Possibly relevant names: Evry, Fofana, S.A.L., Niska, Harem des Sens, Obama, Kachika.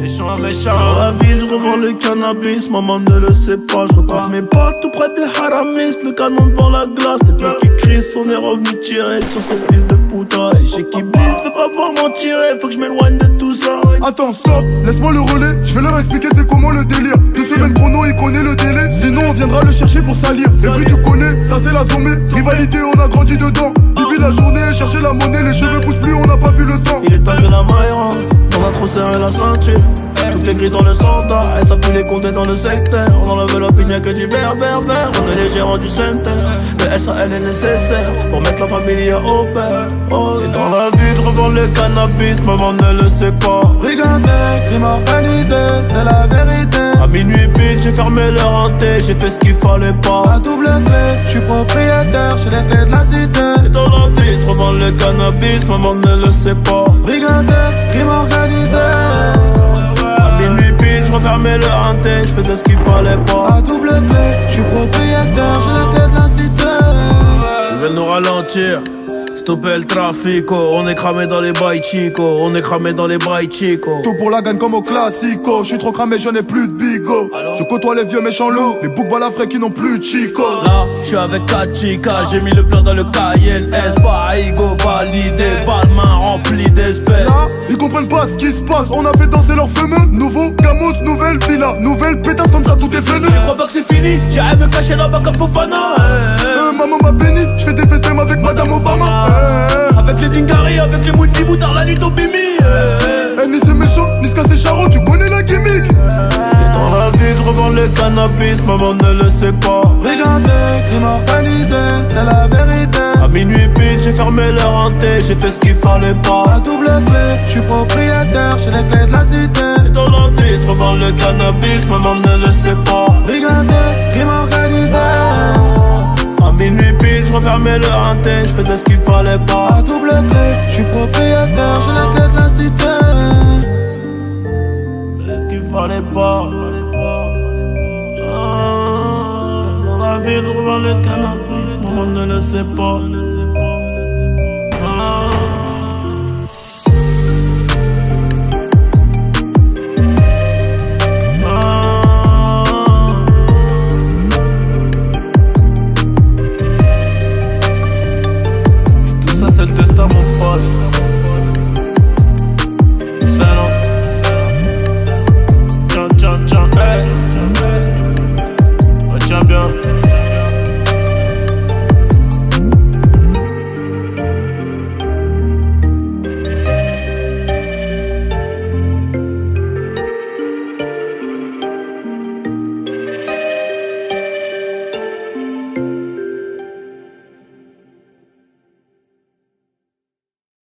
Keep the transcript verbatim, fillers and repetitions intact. Méchant, méchant, à la ville, je revends le cannabis. Maman ne le sait pas, je recroise mes pas tout près des haramis. Le canon devant la glace, les deux qui crient, on est revenu tirer sur ces fils de putain. Et chez qui blisse, je veux pas voir m'en tirer, faut que je m'éloigne de tout ça. Attends, stop, laisse-moi le relais, je vais leur expliquer c'est comment le délire. Deux semaines chrono, il connaît le délai, sinon on viendra le chercher pour salir. Evry, tu connais, ça c'est la zombie, rivalité, on a grandi dedans. Depuis la journée, chercher la monnaie, les cheveux poussent plus, on n'a pas vu le temps. Il est temps que la maille rentre, on a trop serré la ceinture. Tout est gris dans le centre, elle s'appuie les compter dans le secteur. On enlève l'opinion que du vert, vert, vert. On est les gérants du centre, le S A L est nécessaire pour mettre la famille au père. Et dans la vie, je revends le cannabis, maman ne le sait pas. Brigandé, crime organisé, c'est la vérité. À minuit pile, j'ai fermé le renté, j'ai fait ce qu'il fallait pas. À double clé, je suis propriétaire, j'ai les clés de la cité. Et dans la vie, je revends le cannabis, maman ne le sait pas. Brigandé, crime organisé. J'fermais le hanté, j'faisais ce qu'il fallait pas. À double clé, j'suis propriétaire, j'ai la clé de la cité. Ils veulent nous ralentir, stopper le trafic. On est cramé dans les bails chico, on est cramé dans les bails chico. Tout pour la gagne comme au classico, j'suis trop cramé, je n'ai plus de bigot. Je côtoie les vieux méchants loups, les boucs balafrés qui n'ont plus de chico. Là, j'suis avec Kachika, j'ai mis le plan dans le Cayenne S. Paigo validé, Valmain rempli d'espèces. Là, ils comprennent pas ce qui se passe, on a fait danser leur fameux. Nouveau Camus, nouvelle villa, nouvelle pétasse, comme ça tout est venu. Je crois pas que c'est fini, j'irai me cacher là-bas comme Fofana. euh, Maman m'a béni, j'fais des festins avec Madame Obama. euh, Avec les Dingari, avec les Mouni Boutard, la nuit au Bimi. Eh, ni c'est méchant, Niska c'est charron, tu connais la gimmick. Dans la vie, je revends le cannabis, maman ne le sait pas. Brigandé, crime organisé, c'est la vérité. À minuit pile, j'ai fermé le renté, j'ai fait ce qu'il fallait pas. À double clé, j'suis propriétaire, j'ai les clés de la cité. Et dans la vie, je revends le cannabis, maman ne le sait pas. Brigandé, crime organisé. À minuit pile, je refermais le renté, je faisais ce qu'il fallait pas. À double clé, j'suis propriétaire, j'ai les clés de la cité. Fallait pas. Ah, dans la vie, je revends le cannabis, tout le monde ne le sait pas.